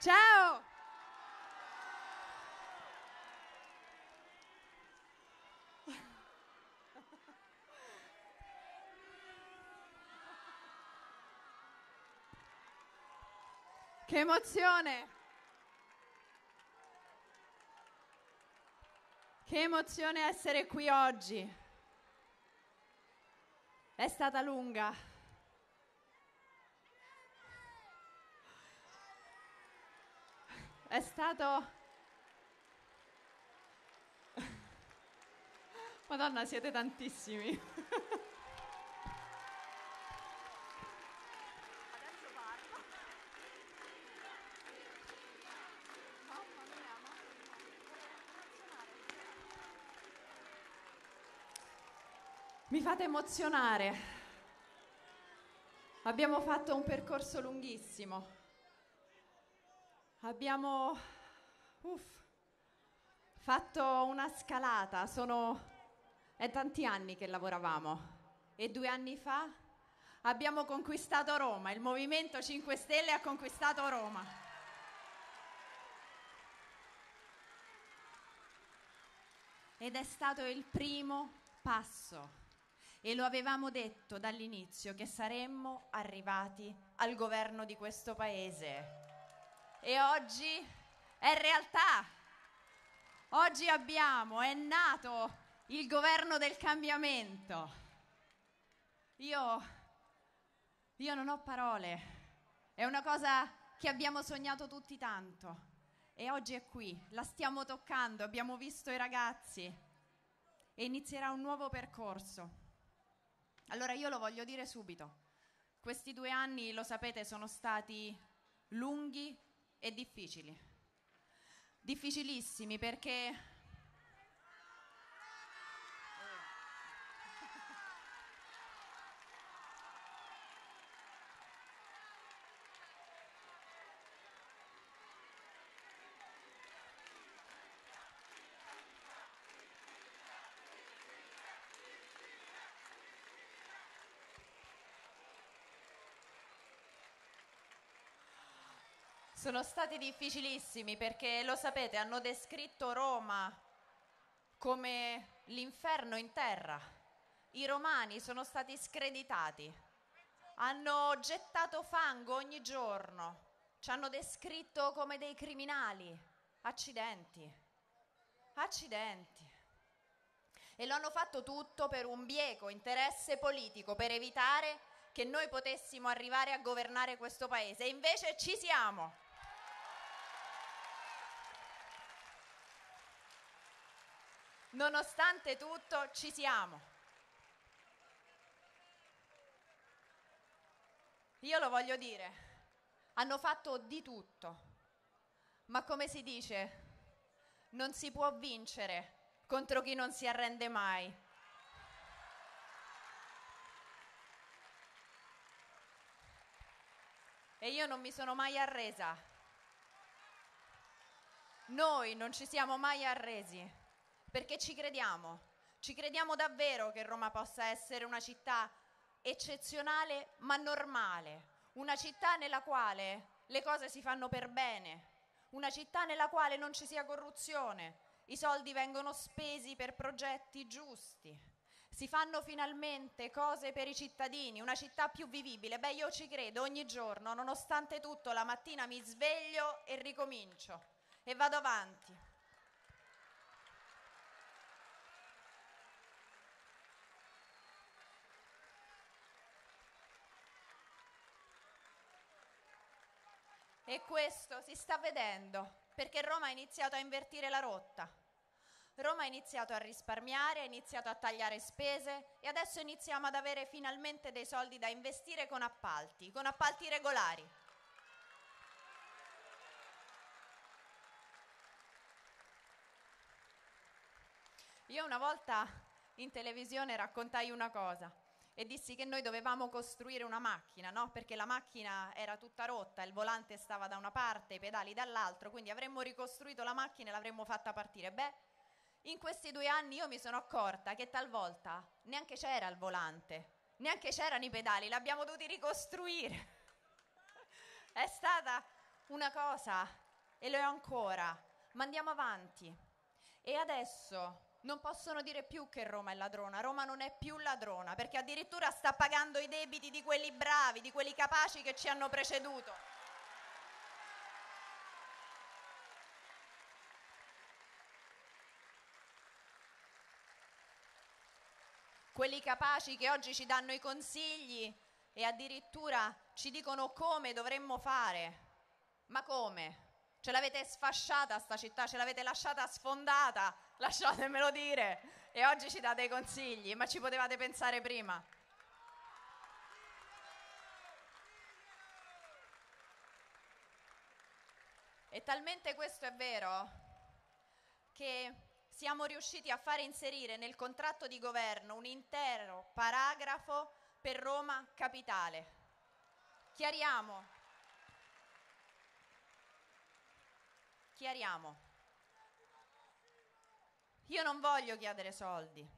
Ciao! Che emozione! Che emozione essere qui oggi. È stata lunga. È stato... Madonna, siete tantissimi. Mi fate emozionare. Abbiamo fatto un percorso lunghissimo. Abbiamo fatto una scalata. È tanti anni che lavoravamo. E 2 anni fa abbiamo conquistato Roma. Il Movimento 5 Stelle ha conquistato Roma. Ed è stato il primo passo. E lo avevamo detto dall'inizio che saremmo arrivati al governo di questo paese. E oggi è realtà. Oggi è nato il governo del cambiamento. Io non ho parole. È una cosa che abbiamo sognato tutti tanto. E oggi è qui, la stiamo toccando, abbiamo visto i ragazzi. E inizierà un nuovo percorso. Allora io lo voglio dire subito, questi 2 anni, lo sapete, sono stati lunghi e difficili, difficilissimi perché... Sono stati difficilissimi perché, lo sapete, hanno descritto Roma come l'inferno in terra. I romani sono stati screditati, hanno gettato fango ogni giorno, ci hanno descritto come dei criminali. Accidenti, accidenti. E lo hanno fatto tutto per un bieco interesse politico, per evitare che noi potessimo arrivare a governare questo paese. E invece ci siamo. Nonostante tutto, ci siamo. Io lo voglio dire, hanno fatto di tutto, ma come si dice, non si può vincere contro chi non si arrende mai. E io non mi sono mai arresa. Noi non ci siamo mai arresi. Perché ci crediamo davvero che Roma possa essere una città eccezionale ma normale, una città nella quale le cose si fanno per bene, una città nella quale non ci sia corruzione, i soldi vengono spesi per progetti giusti, si fanno finalmente cose per i cittadini, una città più vivibile. Beh, io ci credo ogni giorno, nonostante tutto, la mattina mi sveglio e ricomincio e vado avanti. E questo si sta vedendo, perché Roma ha iniziato a invertire la rotta. Roma ha iniziato a risparmiare, ha iniziato a tagliare spese e adesso iniziamo ad avere finalmente dei soldi da investire con appalti regolari. Io una volta in televisione raccontai una cosa. E dissi che noi dovevamo costruire una macchina, no? Perché la macchina era tutta rotta, il volante stava da una parte, i pedali dall'altra, quindi avremmo ricostruito la macchina e l'avremmo fatta partire. Beh, in questi 2 anni io mi sono accorta che talvolta neanche c'era il volante, neanche c'erano i pedali, l'abbiamo dovuti ricostruire. È stata una cosa e lo è ancora, ma andiamo avanti. E adesso non possono dire più che Roma è ladrona. Roma non è più ladrona, perché addirittura sta pagando i debiti di quelli bravi, di quelli capaci che ci hanno preceduto. Quelli capaci che oggi ci danno i consigli e addirittura ci dicono come dovremmo fare. Ma come? Ce l'avete sfasciata sta città, ce l'avete lasciata sfondata, lasciatemelo dire, e oggi ci date i consigli, ma ci potevate pensare prima. E talmente questo è vero che siamo riusciti a fare inserire nel contratto di governo un intero paragrafo per Roma Capitale. Chiariamo, io non voglio chiedere soldi,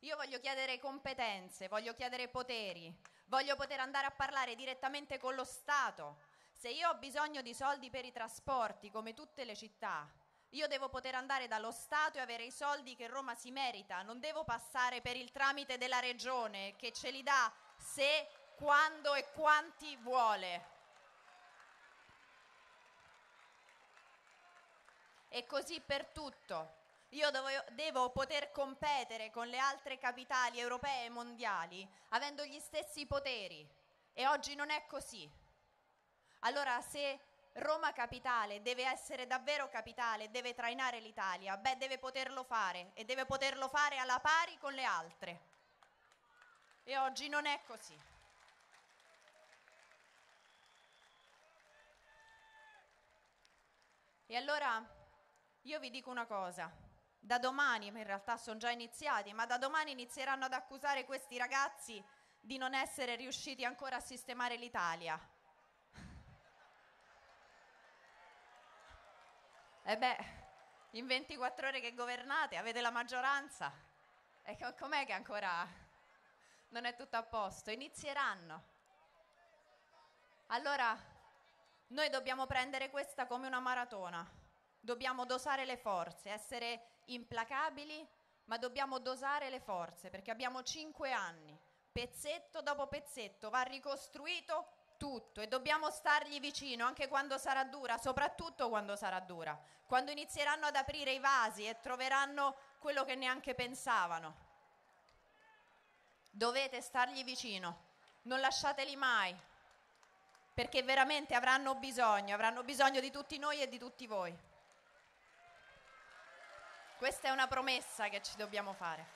io voglio chiedere competenze, voglio chiedere poteri, voglio poter andare a parlare direttamente con lo Stato. Se io ho bisogno di soldi per i trasporti, come tutte le città, io devo poter andare dallo Stato e avere i soldi che Roma si merita, non devo passare per il tramite della Regione che ce li dà se, quando e quanti vuole. E così per tutto. Io devo poter competere con le altre capitali europee e mondiali avendo gli stessi poteri, e oggi non è così. Allora, se Roma Capitale deve essere davvero capitale, deve trainare l'Italia, beh, deve poterlo fare, e deve poterlo fare alla pari con le altre, e oggi non è così. E allora io vi dico una cosa, da domani, in realtà sono già iniziati, ma da domani inizieranno ad accusare questi ragazzi di non essere riusciti ancora a sistemare l'Italia. E beh, in 24 ore che governate avete la maggioranza, e com'è che ancora non è tutto a posto? Inizieranno. Allora, noi dobbiamo prendere questa come una maratona. Dobbiamo dosare le forze, essere implacabili, ma dobbiamo dosare le forze, perché abbiamo 5 anni, pezzetto dopo pezzetto va ricostruito tutto, e dobbiamo stargli vicino anche quando sarà dura, soprattutto quando sarà dura, quando inizieranno ad aprire i vasi e troveranno quello che neanche pensavano. Dovete stargli vicino, non lasciateli mai, perché veramente avranno bisogno di tutti noi e di tutti voi. Questa è una promessa che ci dobbiamo fare.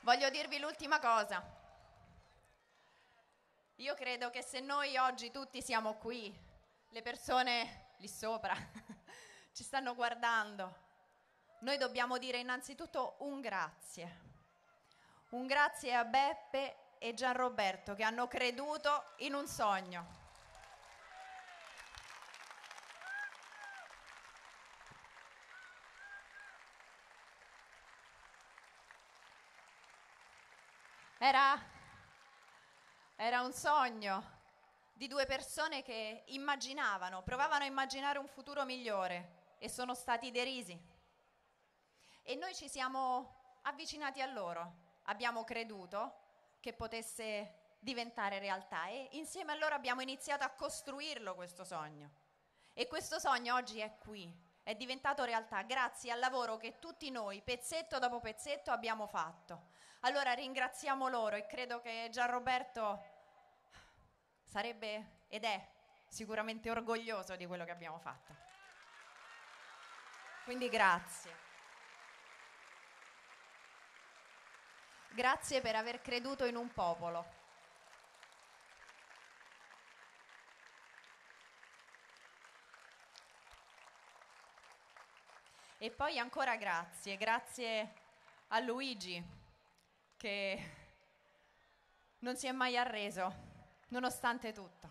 Voglio dirvi l'ultima cosa. Io credo che se noi oggi tutti siamo qui, le persone lì sopra ci stanno guardando, noi dobbiamo dire innanzitutto un grazie. Un grazie a Beppe e Gianroberto che hanno creduto in un sogno. Era un sogno di 2 persone che immaginavano, provavano a immaginare un futuro migliore, e sono stati derisi. E noi ci siamo avvicinati a loro. Abbiamo creduto che potesse diventare realtà, e insieme a loro abbiamo iniziato a costruirlo questo sogno, e questo sogno oggi è qui, è diventato realtà grazie al lavoro che tutti noi pezzetto dopo pezzetto abbiamo fatto. Allora ringraziamo loro, e credo che Gianroberto sarebbe ed è sicuramente orgoglioso di quello che abbiamo fatto, quindi grazie. Grazie per aver creduto in un popolo. E poi ancora grazie, grazie a Luigi che non si è mai arreso, nonostante tutto.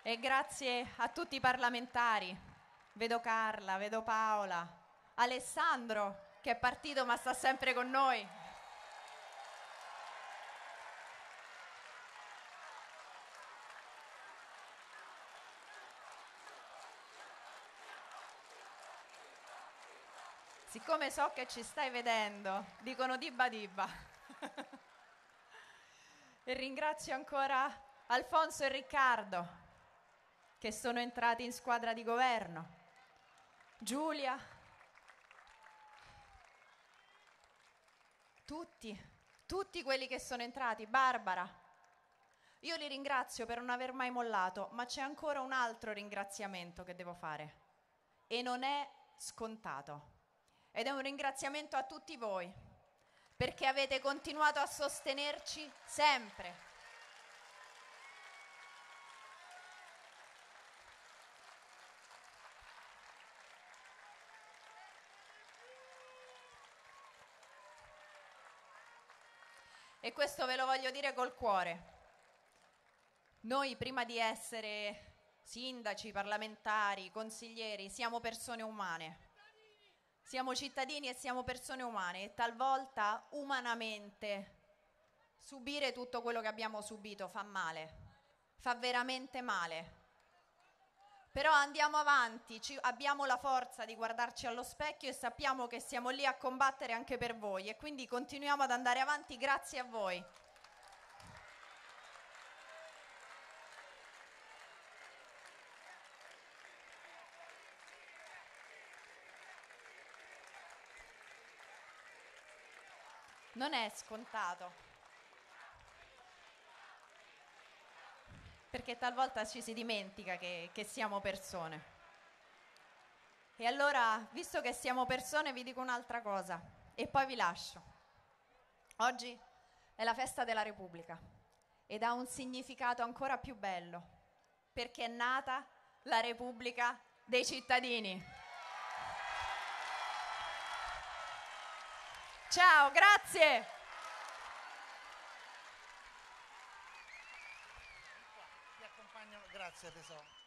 E grazie a tutti i parlamentari Vedo Carla, vedo Paola, Alessandro che è partito ma sta sempre con noi. Siccome so che ci stai vedendo, dicono dibba dibba. E ringrazio ancora Alfonso e Riccardo che sono entrati in squadra di governo. Giulia, tutti quelli che sono entrati, Barbara. Io li ringrazio per non aver mai mollato, ma c'è ancora un altro ringraziamento che devo fare e non è scontato. Ed è un ringraziamento a tutti voi, perché avete continuato a sostenerci sempre. E questo ve lo voglio dire col cuore. Noi, prima di essere sindaci, parlamentari, consiglieri, siamo persone umane. Siamo cittadini e siamo persone umane e talvolta umanamente subire tutto quello che abbiamo subito fa male, fa veramente male. Però andiamo avanti, abbiamo la forza di guardarci allo specchio e sappiamo che siamo lì a combattere anche per voi e quindi continuiamo ad andare avanti grazie a voi. Non è scontato, perché talvolta ci si dimentica che siamo persone. E allora, visto che siamo persone, vi dico un'altra cosa e poi vi lascio. Oggi è la festa della Repubblica ed ha un significato ancora più bello, perché è nata la Repubblica dei cittadini. Ciao, grazie. Ti accompagno, grazie tesoro.